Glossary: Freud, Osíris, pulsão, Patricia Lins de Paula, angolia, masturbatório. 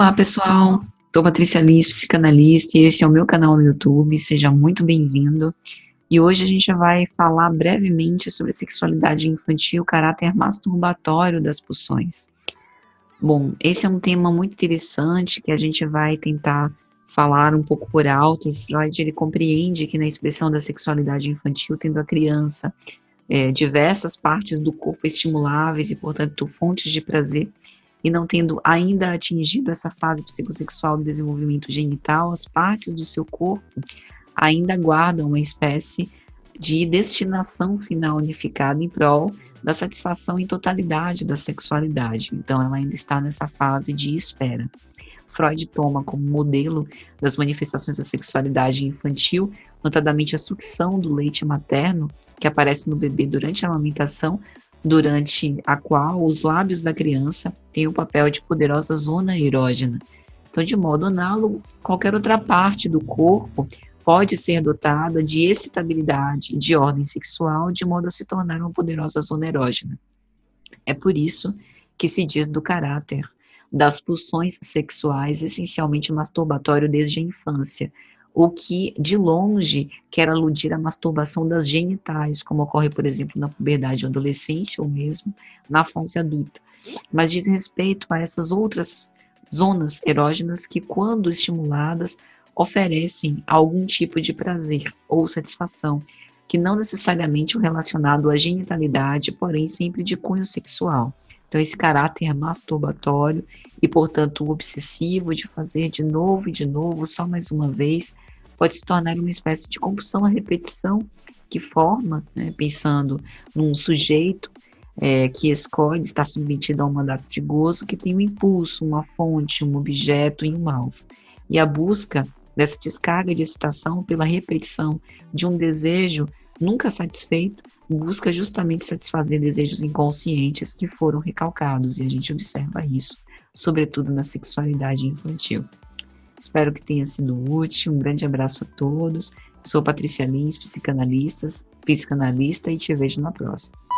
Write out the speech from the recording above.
Olá pessoal, sou Patricia Lins, psicanalista, e esse é o meu canal no YouTube, seja muito bem-vindo. E hoje a gente vai falar brevemente sobre a sexualidade infantil, o caráter masturbatório das pulsões. Bom, esse é um tema muito interessante que a gente vai tentar falar um pouco por alto. Freud, ele compreende que na expressão da sexualidade infantil, tendo a criança diversas partes do corpo estimuláveis e, portanto, fontes de prazer, e não tendo ainda atingido essa fase psicossexual do desenvolvimento genital, as partes do seu corpo ainda guardam uma espécie de destinação final unificada em prol da satisfação em totalidade da sexualidade. Então, ela ainda está nessa fase de espera. Freud toma como modelo das manifestações da sexualidade infantil, notadamente a sucção do leite materno, que aparece no bebê durante a amamentação, durante a qual os lábios da criança têm o papel de poderosa zona erógena. Então, de modo análogo, qualquer outra parte do corpo pode ser dotada de excitabilidade, de ordem sexual, de modo a se tornar uma poderosa zona erógena. É por isso que se diz do caráter das pulsões sexuais essencialmente masturbatório desde a infância, o que, de longe, quer aludir à masturbação das genitais, como ocorre, por exemplo, na puberdade ou adolescência, ou mesmo na fase adulta. Mas diz respeito a essas outras zonas erógenas que, quando estimuladas, oferecem algum tipo de prazer ou satisfação, que não necessariamente é relacionado à genitalidade, porém sempre de cunho sexual. Então, esse caráter masturbatório e, portanto, obsessivo de fazer de novo, só mais uma vez, pode se tornar uma espécie de compulsão à repetição que forma, né, pensando num sujeito que escolhe estar submetido a um mandato de gozo que tem um impulso, uma fonte, um objeto e um alvo. E a busca dessa descarga de excitação pela repetição de um desejo nunca satisfeito, busca justamente satisfazer desejos inconscientes que foram recalcados, e a gente observa isso, sobretudo na sexualidade infantil. Espero que tenha sido útil, um grande abraço a todos, sou Patricia Lins, psicanalista, e te vejo na próxima.